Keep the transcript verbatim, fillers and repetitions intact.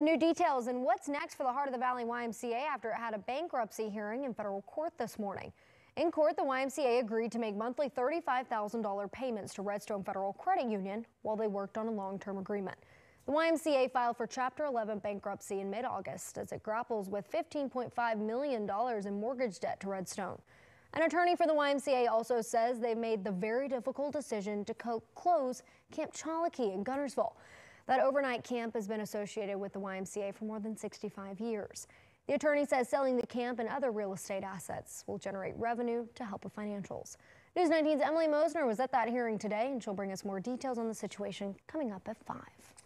New details and what's next for the Heart of the Valley Y M C A after it had a bankruptcy hearing in federal court this morning. In court, the Y M C A agreed to make monthly thirty-five thousand dollar payments to Redstone Federal Credit Union while they worked on a long-term agreement. The Y M C A filed for Chapter eleven bankruptcy in mid-August as it grapples with fifteen point five million dollars in mortgage debt to Redstone. An attorney for the Y M C A also says they made the very difficult decision to co close Camp Chalakee in Guntersville. That overnight camp has been associated with the Y M C A for more than sixty-five years. The attorney says selling the camp and other real estate assets will generate revenue to help with financials. News nineteen's Emily Mosner was at that hearing today, and she'll bring us more details on the situation coming up at five.